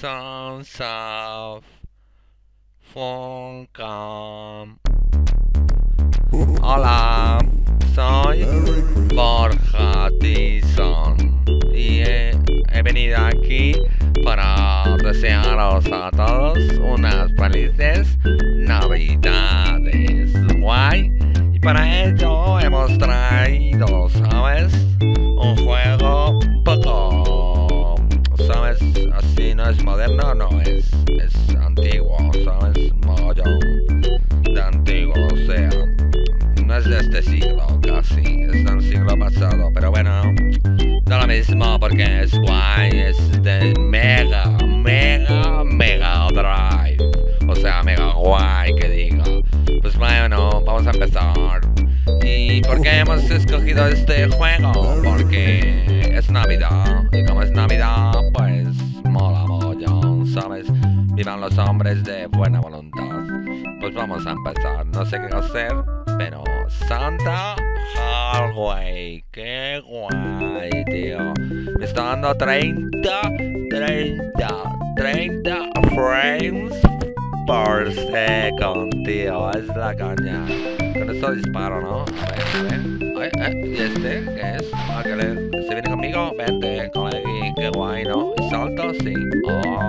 Sons of Funcom. Hola, soy Borja Tizón y he venido aquí para desearos a todos unas felices navidades, guay. Y para ello hemos traído, ¿sabes? Un juego un poco, ¿sabes? Así no es moderno, no, es antiguo, ¿sabes? Mogollón de antiguo, o sea, no es de este siglo casi, es del siglo pasado, pero bueno, da lo mismo porque es guay, es de Mega Drive, o sea, mega guay que digo. Pues bueno, vamos a empezar. ¿Y por qué hemos escogido este juego? Porque es Navidad, y como es Navidad, pues mola mogollón, ¿sabes? Vivan los hombres de buena voluntad. Pues vamos a empezar, no sé qué hacer, pero Santa Hallway, qué guay, tío. Me está dando 30 frames por segundo, tío. Es la caña. Con esto disparo, ¿no? A ver, ¿y este qué es? Ah, que ¿se viene conmigo? Vente, colegui, qué guay, ¿no? ¿Y salto? Sí.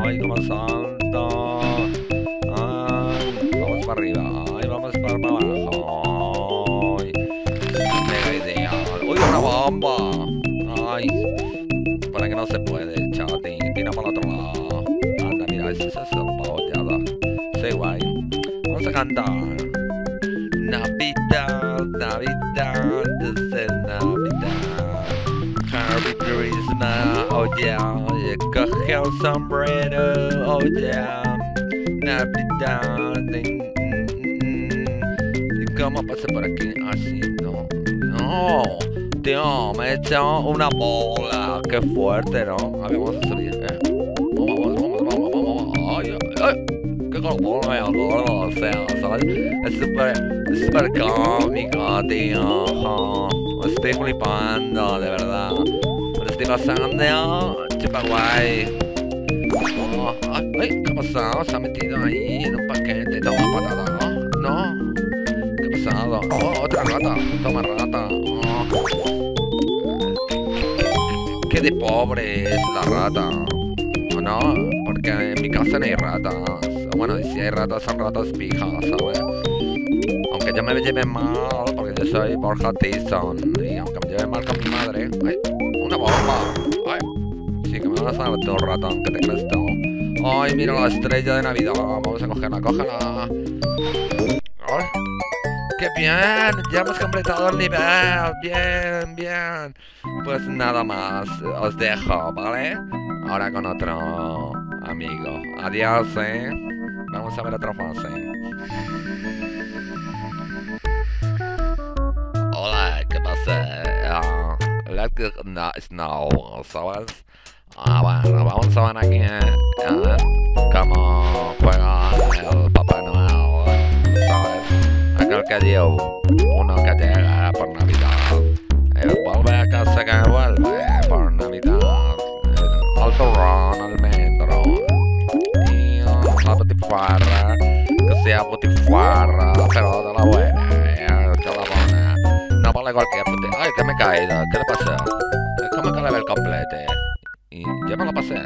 ¡Ay, cómo salto! Ay, vamos para arriba. Ay, vamos para abajo. Ay, mega idea. ¡Uy, una bomba! Ay, para que no se puede, chati. Tira para el otro lado. Anda, mira, ese es el paoteado. Sí, guay. Vamos a cantar. Navidad, this is Navidad. Harry Christmas, oh yeah. Coge el sombrero, oh yeah. Navidad, ¿y cómo pasé por aquí? Así, no. No, tío, me he hecho una bola. Qué fuerte, ¿no? A ver, vamos a salir, Vamos. Ay. Qué gordo me acuerdo, o sea, ¿sabes? Es súper cómico, tío. Me estoy flipando, de verdad. Me estoy pasando, chupa guay. Ay, ¿qué ha pasado? Se ha metido ahí en un paquete. Toma patata, ¿no? No. ¿Qué ha pasado? Oh, otra rata. Toma rata. Qué de pobre es la rata. No, porque en mi casa no hay ratas. Bueno, si hay ratas, son ratas pijas, ¿sabes? Aunque yo me lleve mal, porque yo soy Borja Tizón, y aunque me lleve mal con mi madre... ¡Ay! ¡Una bomba! ¡Ay! Sí, que me van a sacar todo ratón, que te crees todo. ¡Ay, mira la estrella de Navidad! Vamos a cogerla, cógela. ¡Ay! ¡Qué bien! Ya hemos completado el nivel. Bien. Pues nada más, os dejo, ¿vale? Ahora con otro amigo. Adiós, ¿eh? Vamos a ver otra fase. Hola, ¿qué pasa? Let's get snow, ¿sabes? Bueno, vamos a ver aquí, cómo juega el Papá Noel, ¿sabes? Aquel que dio, uno que llega por Navidad. Él vuelve a casa que vuelve por Navidad. Altorrón, almendro y la butifarra, que sea butifarra, pero de la buena, no vale cualquier butifarra. Ay, que me he caído, ¿qué le pasó? ¿Cómo que le ve el complete? Y yo me lo pasé.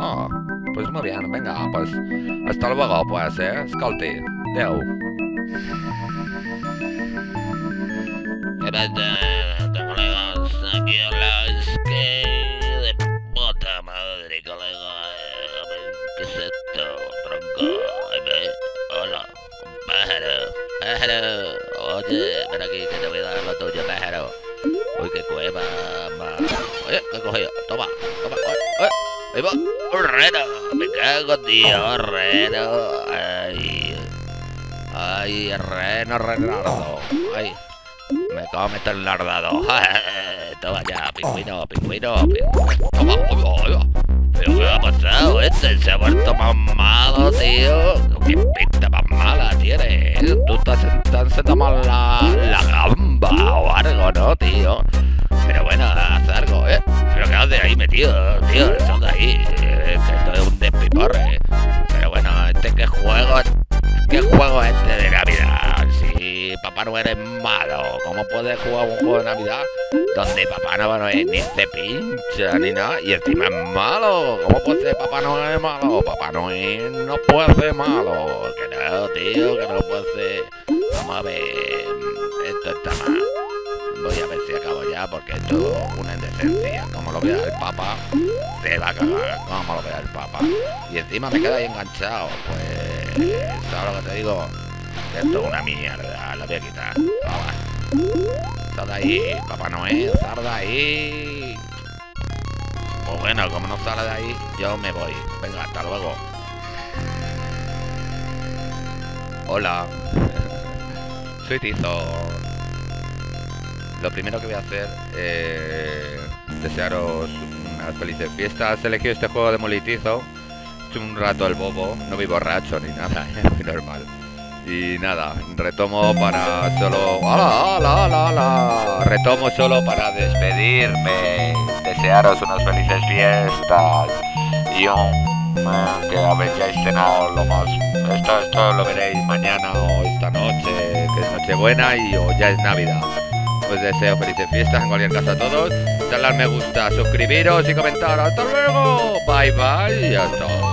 Oh, pues muy bien, venga, pues hasta luego, pues, escolti, adeu. ¿Qué tal, colegas? Aquí habláis que... puta madre, colega, ¿qué es esto, tronco? Hola, pájaro, oye, ven aquí que te voy a dar lo tuyo, pájaro. Uy, qué cueva, oye, ¿qué he cogido? Toma, ahí va, un reno, me cago, tío, reno, ay, renardo, ay. Me acabo de meter el lardado. Toma ya, pingüino. Toma, oiga. Pero ¿qué ha pasado? Este se ha vuelto más malo, tío. Qué pinta más mala tiene. Tú estás sentando la gamba o algo, ¿no, tío? Pero bueno, haz algo, ¿eh? Pero quédate ahí metido, tío. Son de ahí. Que esto es un despipón. poder jugar un juego de Navidad donde Papá Noel ni se pincha ni nada y encima es malo. ¿Cómo puede ser Papá Noel malo? Papá Noel no puede ser malo. Que no, tío, que no puede ser. Vamos a ver, esto está mal. Voy a ver si acabo ya porque esto es una indecencia. Como lo vea el Papa, se va a cagar. Como lo vea el Papa. Y encima me queda ahí enganchado. Pues, ¿sabes lo que te digo? Esto es una mierda, la voy a quitar. Sal de ahí, Papá Noel, sal de ahí. Pues bueno, como no sale de ahí, yo me voy. Venga, hasta luego. Hola, soy Tizón. Lo primero que voy a hacer es desearos unas felices fiestas. He elegido este juego de molitizo. He hecho un rato el bobo, no voy borracho ni nada, es muy normal. Y nada, retomo para solo... ¡Hala, hala, hala, hala! Retomo solo para despedirme. Desearos unas felices fiestas. Y que habéis cenado lo más... Esto lo veréis mañana o esta noche, que es Nochebuena y o ya es Navidad. Os deseo felices fiestas en cualquier caso a todos. Dadle al me gusta, suscribiros y comentaros. ¡Hasta luego! Bye, bye. Y hasta